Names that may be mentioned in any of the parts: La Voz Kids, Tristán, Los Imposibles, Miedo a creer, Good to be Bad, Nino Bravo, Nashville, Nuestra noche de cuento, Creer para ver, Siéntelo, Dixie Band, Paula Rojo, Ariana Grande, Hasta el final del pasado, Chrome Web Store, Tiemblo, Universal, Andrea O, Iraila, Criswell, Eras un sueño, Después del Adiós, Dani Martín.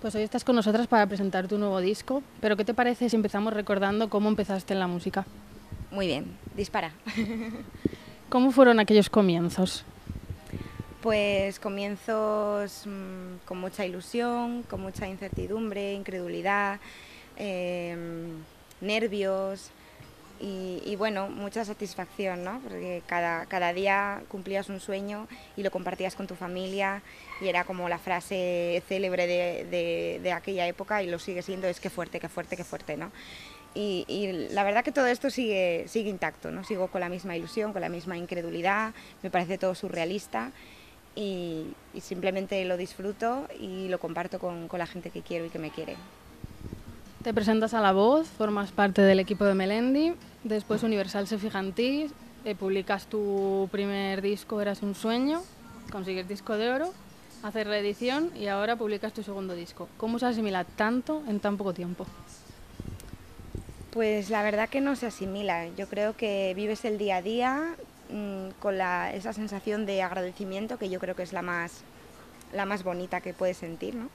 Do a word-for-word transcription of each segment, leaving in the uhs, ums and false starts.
Pues hoy estás con nosotras para presentar tu nuevo disco, pero ¿qué te parece si empezamos recordando cómo empezaste en la música? Muy bien, dispara. ¿Cómo fueron aquellos comienzos? Pues comienzos mmm, con mucha ilusión, con mucha incertidumbre, incredulidad, eh, nervios y, y bueno, mucha satisfacción, ¿no? Porque cada, cada día cumplías un sueño y lo compartías con tu familia y era como la frase célebre de, de, de aquella época y lo sigue siendo, es que fuerte, que fuerte, que fuerte, ¿no? Y, y la verdad que todo esto sigue, sigue intacto, ¿no? Sigo con la misma ilusión, con la misma incredulidad, me parece todo surrealista y, y simplemente lo disfruto y lo comparto con, con la gente que quiero y que me quiere. Te presentas a La Voz, formas parte del equipo de Melendi, después Universal se fija en ti, eh, publicas tu primer disco, Eras un sueño, consigues disco de oro, haces reedición y ahora publicas tu segundo disco. ¿Cómo se asimila tanto en tan poco tiempo? Pues la verdad que no se asimila, yo creo que vives el día a día mmm, con la, esa sensación de agradecimiento que yo creo que es la más, la más bonita que puedes sentir, ¿no?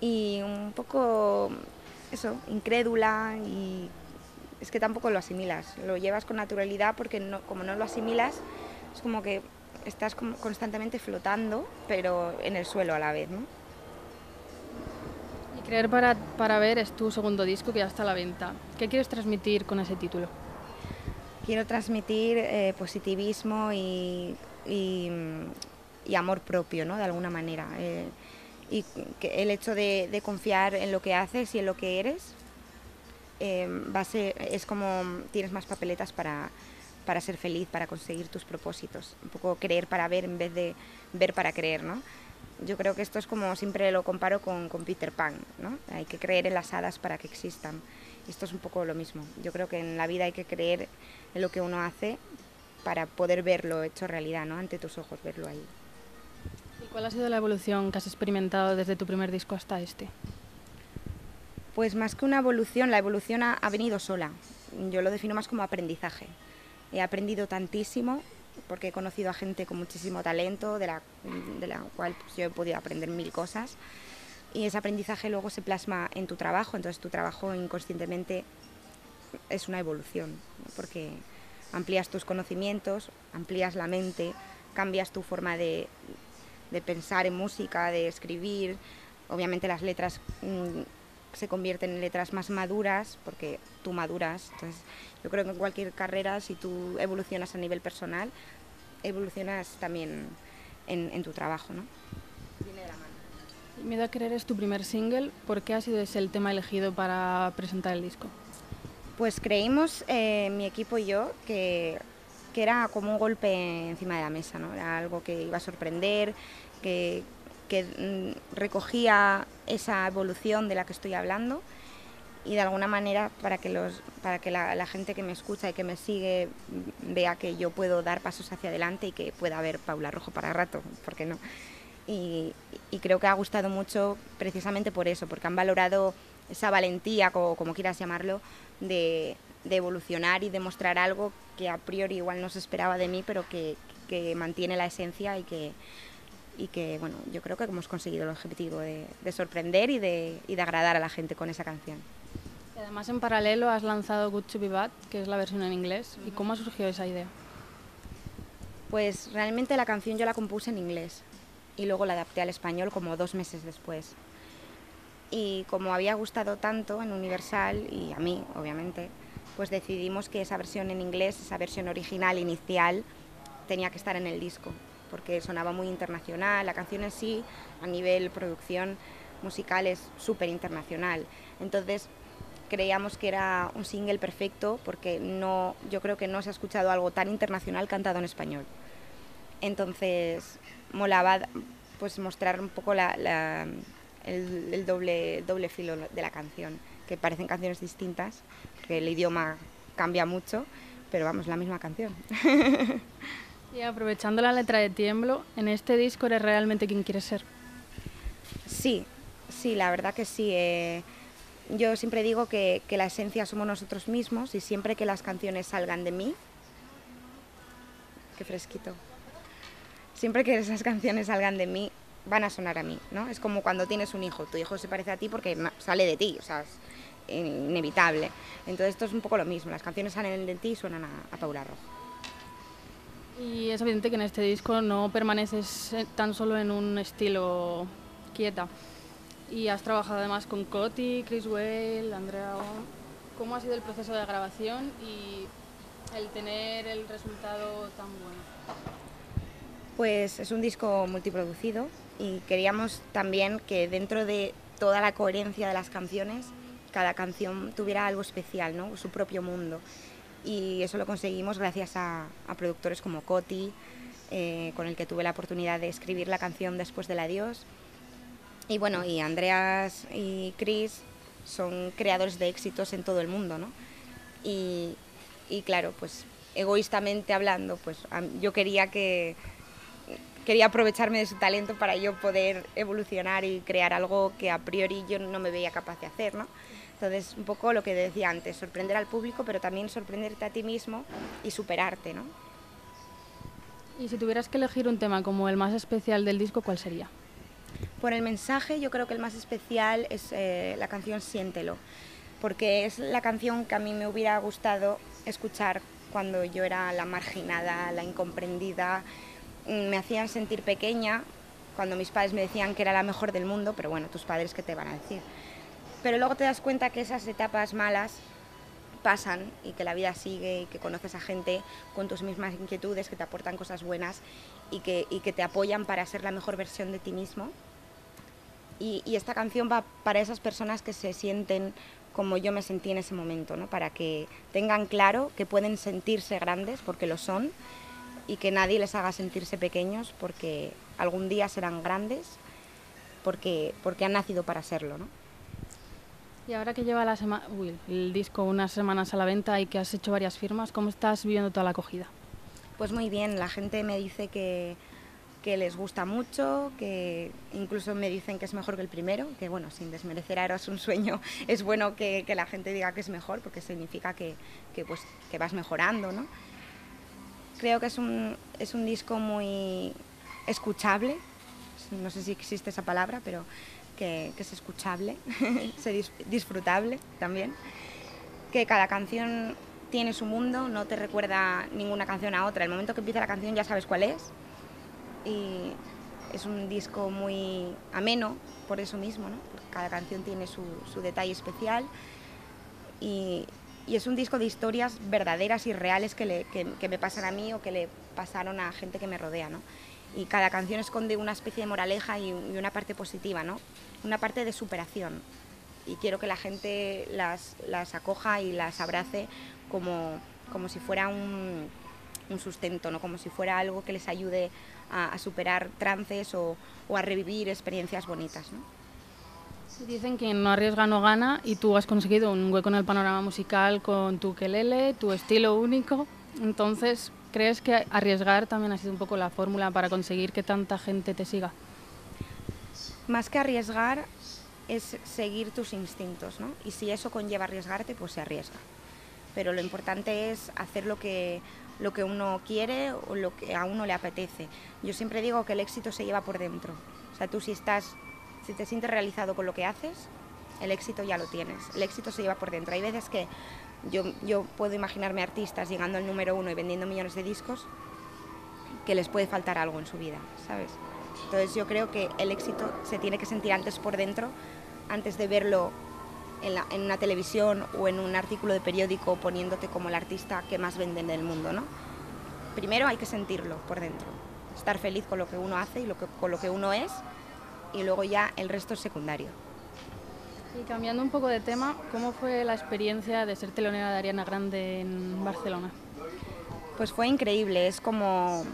Y un poco eso, incrédula, y es que tampoco lo asimilas, lo llevas con naturalidad porque no, como no lo asimilas es como que estás como constantemente flotando pero en el suelo a la vez, ¿no? Creer para, para ver es tu segundo disco que ya está a la venta. ¿Qué quieres transmitir con ese título? Quiero transmitir eh, positivismo y, y, y amor propio, ¿no? De alguna manera. Eh, y que el hecho de, de confiar en lo que haces y en lo que eres eh, va a ser, es como tienes más papeletas para, para ser feliz, para conseguir tus propósitos. Un poco creer para ver en vez de ver para creer, ¿no? Yo creo que esto es como, siempre lo comparo con, con Peter Pan, ¿no? Hay que creer en las hadas para que existan. Esto es un poco lo mismo. Yo creo que en la vida hay que creer en lo que uno hace para poder verlo hecho realidad, ¿no? Ante tus ojos, verlo ahí. ¿Y cuál ha sido la evolución que has experimentado desde tu primer disco hasta este? Pues más que una evolución, la evolución ha, ha venido sola. Yo lo defino más como aprendizaje. He aprendido tantísimo, porque he conocido a gente con muchísimo talento, de la, de la cual pues, yo he podido aprender mil cosas, y ese aprendizaje luego se plasma en tu trabajo, entonces tu trabajo inconscientemente es una evolución, ¿no? Porque amplías tus conocimientos, amplías la mente, cambias tu forma de, de pensar en música, de escribir, obviamente las letras mmm, se convierten en letras más maduras, porque tú maduras, entonces yo creo que en cualquier carrera, si tú evolucionas a nivel personal, evolucionas también en, en tu trabajo, ¿no? Viene de la mano. Miedo a creer es tu primer single, ¿por qué ha sido ese el tema elegido para presentar el disco? Pues creímos, eh, mi equipo y yo, que, que era como un golpe encima de la mesa, ¿no? Era algo que iba a sorprender, que, que recogía esa evolución de la que estoy hablando, y de alguna manera para que, los, para que la, la gente que me escucha y que me sigue vea que yo puedo dar pasos hacia adelante y que pueda haber Paula Rojo para rato, ¿por qué no? Y, y creo que ha gustado mucho precisamente por eso, porque han valorado esa valentía, como, como quieras llamarlo, de, de evolucionar y de mostrar algo que a priori igual no se esperaba de mí, pero que, que mantiene la esencia y que, y que, bueno, yo creo que hemos conseguido el objetivo de, de sorprender y de, y de agradar a la gente con esa canción. Además, en paralelo has lanzado Good to be Bad, que es la versión en inglés. ¿Y cómo ha surgido esa idea? Pues realmente la canción yo la compuse en inglés y luego la adapté al español como dos meses después. Y como había gustado tanto en Universal, y a mí, obviamente, pues decidimos que esa versión en inglés, esa versión original, inicial, tenía que estar en el disco, porque sonaba muy internacional. La canción en sí, a nivel producción musical, es súper internacional. Entonces, creíamos que era un single perfecto porque no, yo creo que no se ha escuchado algo tan internacional cantado en español. Entonces, molaba pues mostrar un poco la, la, el, el doble, doble filo de la canción, que parecen canciones distintas, porque el idioma cambia mucho, pero vamos, la misma canción. Y aprovechando la letra de Tiemblo, ¿en este disco eres realmente quien quieres ser? Sí, sí, la verdad que sí. Eh, Yo siempre digo que, que la esencia somos nosotros mismos y siempre que las canciones salgan de mí, qué fresquito, siempre que esas canciones salgan de mí van a sonar a mí, ¿no? Es como cuando tienes un hijo, tu hijo se parece a ti porque sale de ti, o sea, es inevitable. Entonces esto es un poco lo mismo, las canciones salen de ti y suenan a, a Paula Rojo. Y es evidente que en este disco no permaneces tan solo en un estilo quieta. Y has trabajado además con Coti, Criswell, Andrea O. ¿Cómo ha sido el proceso de grabación y el tener el resultado tan bueno? Pues es un disco multiproducido y queríamos también que dentro de toda la coherencia de las canciones, cada canción tuviera algo especial, ¿no? Su propio mundo. Y eso lo conseguimos gracias a, a productores como Coti, eh, con el que tuve la oportunidad de escribir la canción Después del Adiós. Y bueno, y Andreas y Chris son creadores de éxitos en todo el mundo, ¿no? Y, y claro, pues egoístamente hablando, pues yo quería que quería aprovecharme de su talento para yo poder evolucionar y crear algo que a priori yo no me veía capaz de hacer, ¿no? Entonces, un poco lo que decía antes, sorprender al público, pero también sorprenderte a ti mismo y superarte, ¿no? Y si tuvieras que elegir un tema como el más especial del disco, ¿cuál sería? Por el mensaje, yo creo que el más especial es eh, la canción Siéntelo, porque es la canción que a mí me hubiera gustado escuchar cuando yo era la marginada, la incomprendida. Me hacían sentir pequeña cuando mis padres me decían que era la mejor del mundo, pero bueno, tus padres qué te van a decir. Pero luego te das cuenta que esas etapas malas pasan y que la vida sigue y que conoces a gente con tus mismas inquietudes, que te aportan cosas buenas y que, y que te apoyan para ser la mejor versión de ti mismo. Y, y esta canción va para esas personas que se sienten como yo me sentí en ese momento, ¿no? Para que tengan claro que pueden sentirse grandes, porque lo son, y que nadie les haga sentirse pequeños, porque algún día serán grandes, porque, porque han nacido para serlo, ¿no? Y ahora que lleva la sema uy, el disco unas semanas a la venta y que has hecho varias firmas, ¿cómo estás viviendo toda la acogida? Pues muy bien, la gente me dice que, que les gusta mucho, que incluso me dicen que es mejor que el primero, que bueno, sin desmerecer a Eras un Sueño, es bueno que, que la gente diga que es mejor, porque significa que, que, pues, que vas mejorando, ¿no? Creo que es un, es un disco muy escuchable, no sé si existe esa palabra, pero... Que, que es escuchable, es disfrutable también, que cada canción tiene su mundo, no te recuerda ninguna canción a otra, el momento que empieza la canción ya sabes cuál es, y es un disco muy ameno por eso mismo, ¿no? Porque cada canción tiene su, su detalle especial, y, y es un disco de historias verdaderas y reales que, le, que, que me pasan a mí o que le pasaron a gente que me rodea, ¿no? Y cada canción esconde una especie de moraleja y una parte positiva, ¿no? Una parte de superación. Y quiero que la gente las, las acoja y las abrace como, como si fuera un, un sustento, ¿no? Como si fuera algo que les ayude a, a superar trances o, o a revivir experiencias bonitas, ¿no? Dicen que no arriesga no gana y tú has conseguido un hueco en el panorama musical con tu ukelele, tu estilo único, entonces... ¿Crees que arriesgar también ha sido un poco la fórmula para conseguir que tanta gente te siga? Más que arriesgar es seguir tus instintos, ¿no? Y si eso conlleva arriesgarte, pues se arriesga. Pero lo importante es hacer lo que, lo que uno quiere o lo que a uno le apetece. Yo siempre digo que el éxito se lleva por dentro. O sea, tú si estás, si te sientes realizado con lo que haces, el éxito ya lo tienes. El éxito se lleva por dentro. Hay veces que... Yo, yo puedo imaginarme artistas llegando al número uno y vendiendo millones de discos que les puede faltar algo en su vida, ¿sabes? Entonces yo creo que el éxito se tiene que sentir antes por dentro, antes de verlo en, la, en una televisión o en un artículo de periódico poniéndote como el artista que más venden del mundo, ¿no? Primero hay que sentirlo por dentro, estar feliz con lo que uno hace y lo que, con lo que uno es, y luego ya el resto es secundario. Y cambiando un poco de tema, ¿cómo fue la experiencia de ser telonera de Ariana Grande en Barcelona? Pues fue increíble, es como...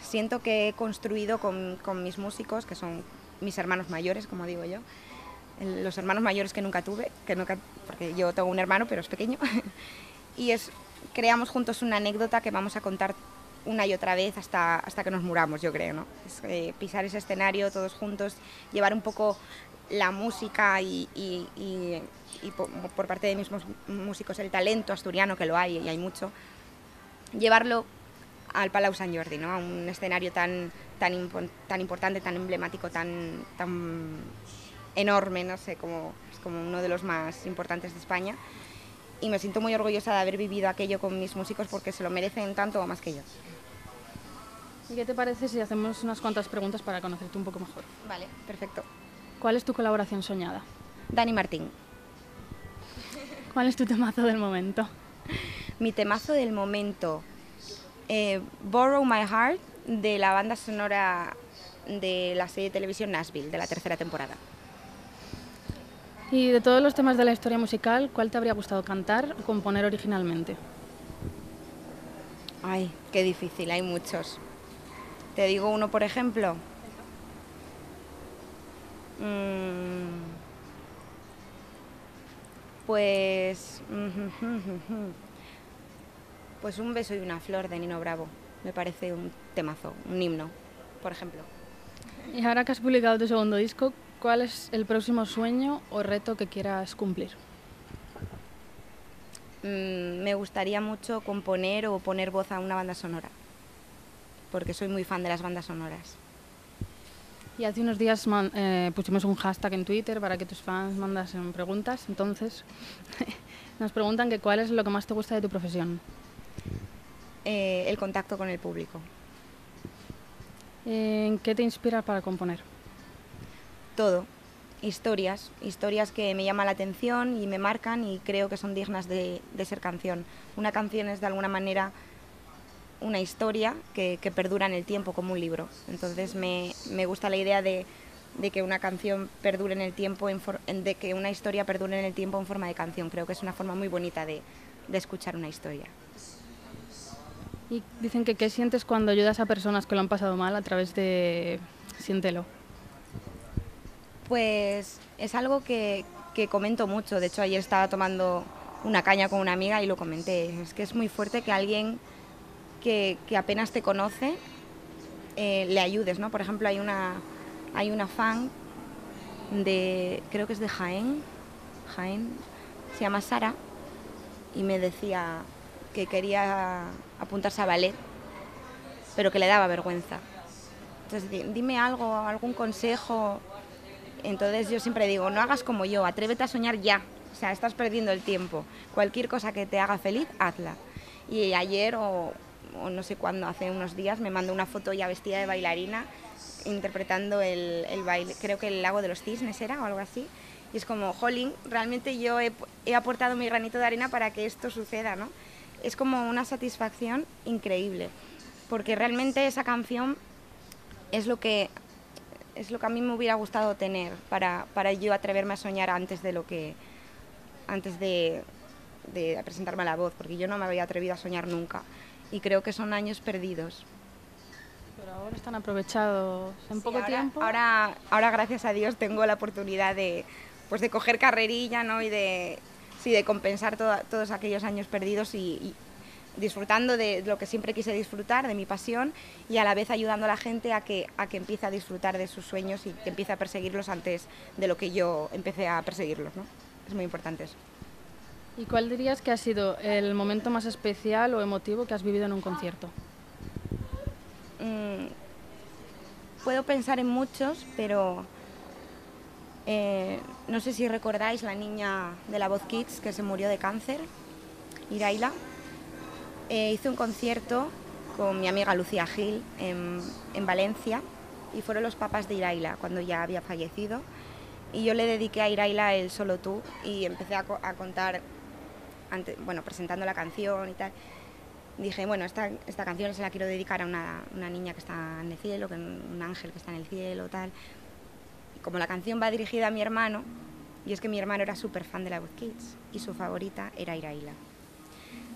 Siento que he construido con, con mis músicos, que son mis hermanos mayores, como digo yo, los hermanos mayores que nunca tuve, que nunca, porque yo tengo un hermano, pero es pequeño, y es, creamos juntos una anécdota que vamos a contar una y otra vez hasta, hasta que nos muramos, yo creo, ¿no? Es, eh, pisar ese escenario todos juntos, llevar un poco... la música y, y, y, y por, por parte de mis músicos el talento asturiano, que lo hay y hay mucho, llevarlo al Palau Sant Jordi, ¿no? A un escenario tan, tan, impo tan importante, tan emblemático, tan, tan enorme, no sé, como, como uno de los más importantes de España. Y me siento muy orgullosa de haber vivido aquello con mis músicos porque se lo merecen tanto o más que yo. ¿Y qué te parece si hacemos unas cuantas preguntas para conocerte un poco mejor? Vale, perfecto. ¿Cuál es tu colaboración soñada? Dani Martín. ¿Cuál es tu temazo del momento? Mi temazo del momento, eh, Borrow My Heart, de la banda sonora de la serie de televisión Nashville, de la tercera temporada. Y de todos los temas de la historia musical, ¿cuál te habría gustado cantar o componer originalmente? Ay, qué difícil, hay muchos. Te digo uno, por ejemplo. Mm, pues... Pues Un beso y una flor, de Nino Bravo. Me parece un temazo, un himno, por ejemplo. Y ahora que has publicado tu segundo disco, ¿cuál es el próximo sueño o reto que quieras cumplir? Mm, me gustaría mucho componer o poner voz a una banda sonora, porque soy muy fan de las bandas sonoras. Y hace unos días man, eh, pusimos un hashtag en Twitter para que tus fans mandasen preguntas. Entonces, nos preguntan que cuál es lo que más te gusta de tu profesión. Eh, el contacto con el público. ¿En qué te inspiras para componer? Todo, historias, historias que me llaman la atención y me marcan y creo que son dignas de, de ser canción. Una canción es de alguna manera una historia que, que perdura en el tiempo como un libro, entonces me, me gusta la idea de, de que una canción perdure en el tiempo, en for, de que una historia perdure en el tiempo en forma de canción. Creo que es una forma muy bonita de, de escuchar una historia. Y dicen que ¿qué sientes cuando ayudas a personas que lo han pasado mal a través de Siéntelo? Pues es algo que, que comento mucho. De hecho, ayer estaba tomando una caña con una amiga y lo comenté. Es que es muy fuerte que alguien que, que apenas te conoce eh, le ayudes, ¿no? Por ejemplo, hay una, hay una fan de, creo que es de Jaén, Jaén, se llama Sara, y me decía que quería apuntarse a ballet, pero que le daba vergüenza. Entonces, dime algo, algún consejo. Entonces yo siempre digo, no hagas como yo, atrévete a soñar ya, o sea, estás perdiendo el tiempo. Cualquier cosa que te haga feliz, hazla. Y ayer o, o no sé cuándo, hace unos días, me mandó una foto ya vestida de bailarina, interpretando el, el baile, creo que el Lago de los Cisnes era o algo así. Y es como, jolín, realmente yo he, he aportado mi granito de arena para que esto suceda, ¿no? Es como una satisfacción increíble, porque realmente esa canción es lo que... es lo que a mí me hubiera gustado tener para, para yo atreverme a soñar antes de lo que antes de, de presentarme a La Voz, porque yo no me había atrevido a soñar nunca y creo que son años perdidos. Pero ahora están aprovechados en sí, poco ahora, tiempo. Ahora, ahora gracias a Dios tengo la oportunidad de, pues de coger carrerilla, ¿no? Y de, sí, de compensar to, todos aquellos años perdidos y, y disfrutando de lo que siempre quise disfrutar, de mi pasión, y a la vez ayudando a la gente a que, a que empiece a disfrutar de sus sueños y que empiece a perseguirlos antes de lo que yo empecé a perseguirlos, ¿no? Es muy importante eso. ¿Y cuál dirías que ha sido el momento más especial o emotivo que has vivido en un concierto? Mm, puedo pensar en muchos, pero eh, no sé si recordáis la niña de La Voz Kids que se murió de cáncer, Iraila. Eh, hice un concierto con mi amiga Lucía Gil en, en Valencia y fueron los papás de Iraila cuando ya había fallecido y yo le dediqué a Iraila el Solo Tú y empecé a, co a contar, ante, bueno, presentando la canción y tal. Dije, bueno, esta, esta canción se la quiero dedicar a una, una niña que está en el cielo, que, un ángel que está en el cielo, tal. Y como la canción va dirigida a mi hermano, y es que mi hermano era súper fan de La Voz Kids y su favorita era Iraila.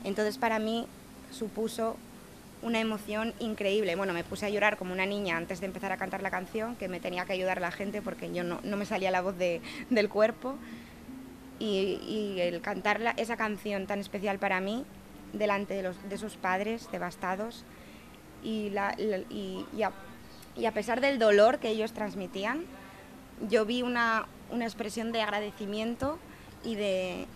Entonces para mí supuso una emoción increíble. Bueno, me puse a llorar como una niña antes de empezar a cantar la canción, que me tenía que ayudar la gente porque yo no, no me salía la voz de, del cuerpo. Y, y el cantar la, esa canción tan especial para mí, delante de, los, de sus padres devastados, y, la, la, y, y, a, y a pesar del dolor que ellos transmitían, yo vi una, una expresión de agradecimiento y de...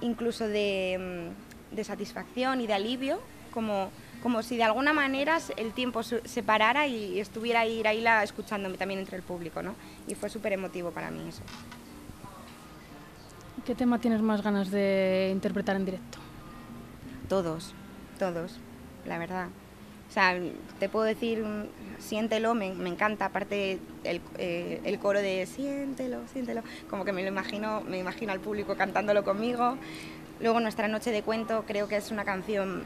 incluso de, de satisfacción y de alivio, como como si de alguna manera el tiempo se parara y estuviera ahí Iraila escuchándome también entre el público, ¿no? Y fue súper emotivo para mí eso. ¿Qué tema tienes más ganas de interpretar en directo? Todos, todos, la verdad. O sea, te puedo decir, siéntelo, me, me encanta, aparte el, eh, el coro de siéntelo, siéntelo, como que me lo imagino, me imagino al público cantándolo conmigo. Luego Nuestra noche de cuento, creo que es una canción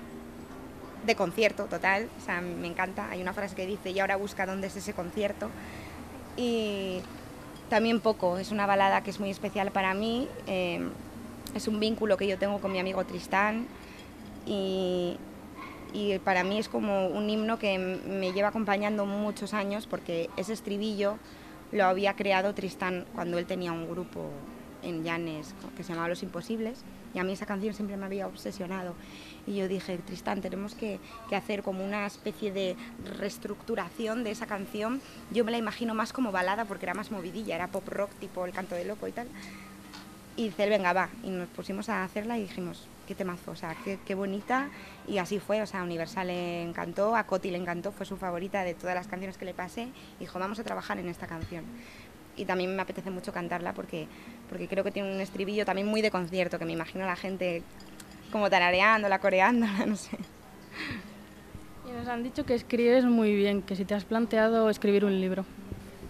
de concierto total, o sea, me encanta. Hay una frase que dice, y ahora busca dónde es ese concierto. Y también Poco, es una balada que es muy especial para mí, eh, es un vínculo que yo tengo con mi amigo Tristán. Y, y para mí es como un himno que me lleva acompañando muchos años, porque ese estribillo lo había creado Tristán cuando él tenía un grupo en Llanes que se llamaba Los Imposibles, y a mí esa canción siempre me había obsesionado. Y yo dije, Tristán, tenemos que, que hacer como una especie de reestructuración de esa canción. Yo me la imagino más como balada porque era más movidilla, era pop rock tipo El canto del loco y tal. Y dice, venga, va, y nos pusimos a hacerla y dijimos, qué temazo, o sea, qué, qué bonita, y así fue, o sea, Universal le encantó, a Coti le encantó, fue su favorita de todas las canciones que le pasé, y dijo, vamos a trabajar en esta canción. Y también me apetece mucho cantarla porque, porque creo que tiene un estribillo también muy de concierto, que me imagino a la gente como tarareándola, coreándola, no sé. Y nos han dicho que escribes muy bien, que si te has planteado escribir un libro.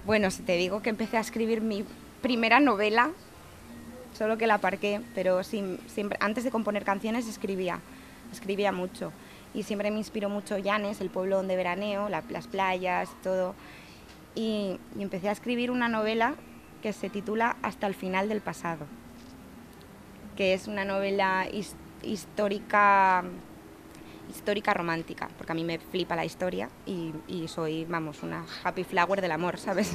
Bueno, si te digo que empecé a escribir mi primera novela, solo que la aparqué, pero sin, siempre, antes de componer canciones escribía, escribía mucho. Y siempre me inspiró mucho Llanes, el pueblo donde veraneo, la, las playas, todo. Y, y empecé a escribir una novela que se titula Hasta el final del pasado, que es una novela his, histórica, histórica romántica, porque a mí me flipa la historia y, y soy, vamos, una happy flower del amor, ¿sabes?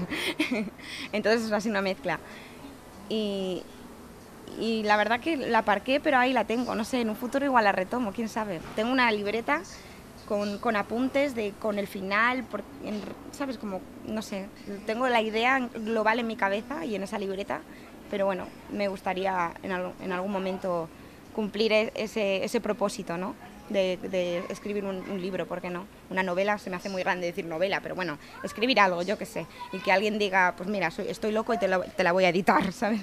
Entonces es así una mezcla. Y... Y la verdad que la aparqué, pero ahí la tengo, no sé, en un futuro igual la retomo, quién sabe. Tengo una libreta con, con apuntes, de, con el final, por, en, ¿sabes? Como, no sé, tengo la idea global en mi cabeza y en esa libreta, pero bueno, me gustaría en, al, en algún momento cumplir ese, ese propósito, ¿no? De, de escribir un, un libro, ¿por qué no? Una novela, se me hace muy grande decir novela, pero bueno, escribir algo, yo qué sé, y que alguien diga, pues mira, soy, estoy loco y te la, te la voy a editar, ¿sabes?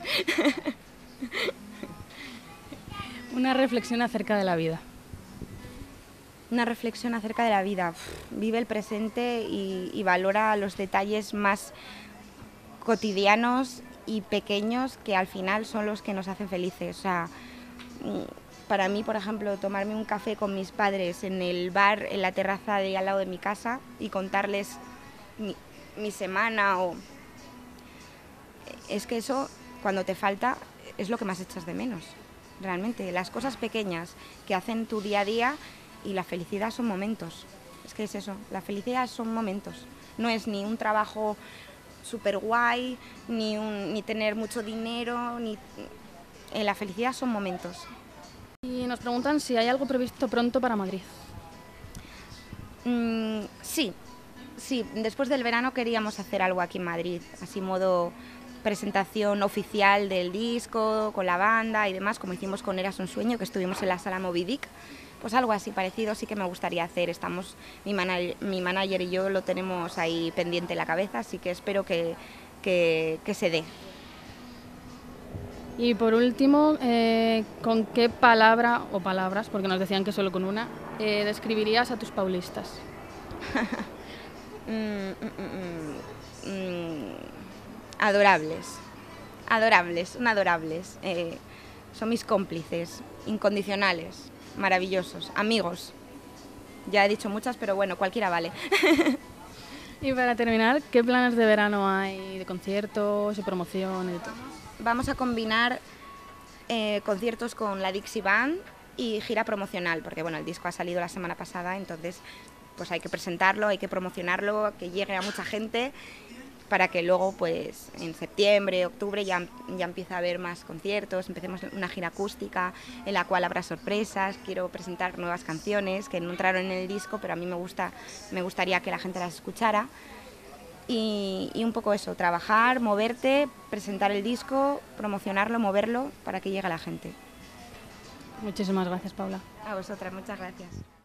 Una reflexión acerca de la vida. Una reflexión acerca de la vida. Vive el presente y, y valora los detalles más cotidianos y pequeños, que al final son los que nos hacen felices. O sea, para mí, por ejemplo, tomarme un café con mis padres en el bar, en la terraza de al lado de mi casa, y contarles mi, mi semana, o... es que eso, cuando te falta, es lo que más echas de menos, realmente. Las cosas pequeñas que hacen tu día a día, y la felicidad son momentos. Es que es eso, la felicidad son momentos. No es ni un trabajo súper guay, ni, un, ni tener mucho dinero, ni... Eh, la felicidad son momentos. Y nos preguntan si hay algo previsto pronto para Madrid. Mm, sí, sí. Después del verano queríamos hacer algo aquí en Madrid, así modo... presentación oficial del disco, con la banda y demás, como hicimos con Eras un sueño, que estuvimos en la sala Moby Dick, pues algo así parecido sí que me gustaría hacer. Estamos, mi, manag mi manager y yo lo tenemos ahí pendiente en la cabeza, así que espero que, que, que se dé. Y por último, eh, ¿con qué palabra o palabras, porque nos decían que solo con una, eh, describirías a tus paulistas? mm, mm, mm, mm. Adorables, adorables, son adorables, eh, son mis cómplices, incondicionales, maravillosos, amigos. Ya he dicho muchas, pero bueno, cualquiera vale. Y para terminar, ¿qué planes de verano hay? ¿De conciertos, de promoción y de todo? Vamos a combinar eh, conciertos con la Dixie Band y gira promocional, porque bueno, el disco ha salido la semana pasada, entonces pues hay que presentarlo, hay que promocionarlo, que llegue a mucha gente, para que luego, pues, en septiembre, octubre, ya, ya empieza a haber más conciertos. Empecemos una gira acústica en la cual habrá sorpresas. Quiero presentar nuevas canciones que no entraron en el disco, pero a mí me, gusta, me gustaría que la gente las escuchara. Y, y un poco eso, trabajar, moverte, presentar el disco, promocionarlo, moverlo, para que llegue a la gente. Muchísimas gracias, Paula. A vosotras, muchas gracias.